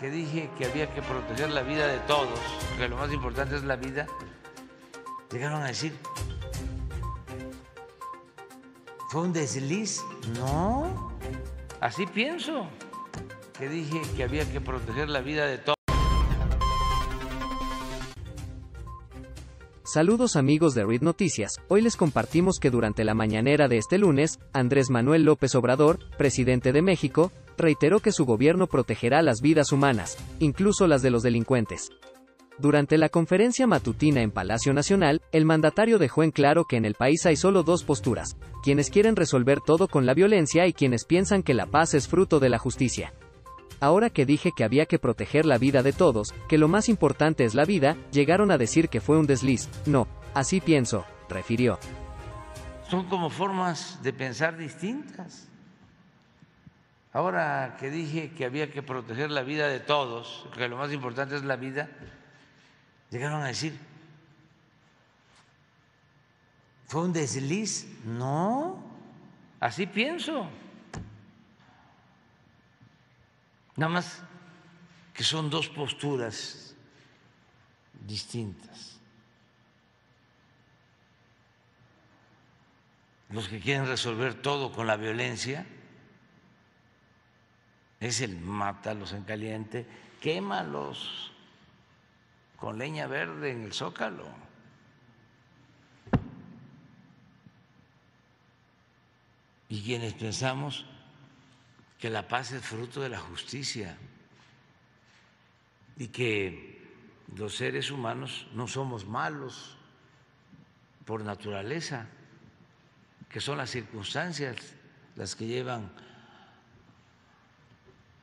Que dije que había que proteger la vida de todos, que lo más importante es la vida, llegaron a decir, ¿fue un desliz? No, así pienso, que dije que había que proteger la vida de todos. Saludos amigos de RID Noticias, hoy les compartimos que durante la mañanera de este lunes, Andrés Manuel López Obrador, presidente de México, reiteró que su gobierno protegerá las vidas humanas, incluso las de los delincuentes. Durante la conferencia matutina en Palacio Nacional, el mandatario dejó en claro que en el país hay solo dos posturas, quienes quieren resolver todo con la violencia y quienes piensan que la paz es fruto de la justicia. Ahora que dije que había que proteger la vida de todos, que lo más importante es la vida, llegaron a decir que fue un desliz. No, así pienso, refirió. Son como formas de pensar distintas. Ahora que dije que había que proteger la vida de todos, que lo más importante es la vida, llegaron a decir, ¿fue un desliz? No, así pienso. Nada más que son dos posturas distintas. Los que quieren resolver todo con la violencia es el mátalos en caliente, quémalos con leña verde en el Zócalo. Y quienes pensamos que la paz es fruto de la justicia y que los seres humanos no somos malos por naturaleza, que son las circunstancias las que llevan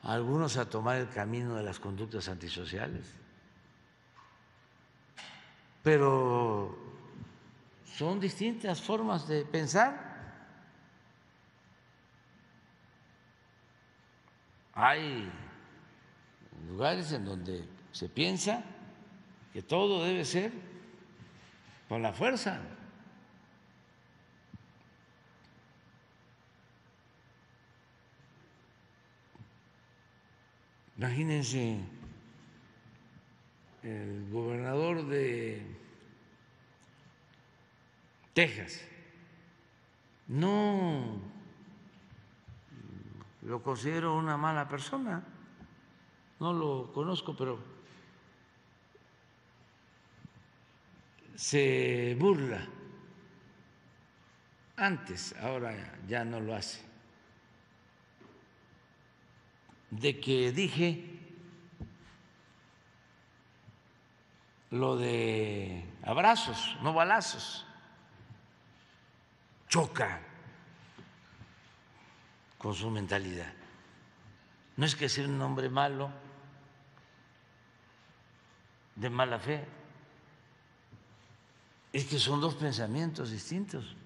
a algunos a tomar el camino de las conductas antisociales. Pero son distintas formas de pensar. Hay lugares en donde se piensa que todo debe ser con la fuerza. Imagínense el gobernador de Texas, no lo considero una mala persona, no lo conozco, pero se burla. Antes, ahora ya no lo hace. De que dije lo de abrazos, no balazos, choca con su mentalidad. No es que sea un hombre malo, de mala fe, es que son dos pensamientos distintos.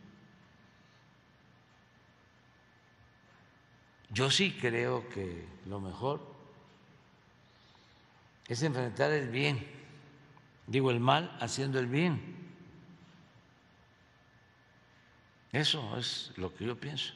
Yo sí creo que lo mejor es enfrentar el bien, el mal haciendo el bien. Eso es lo que yo pienso.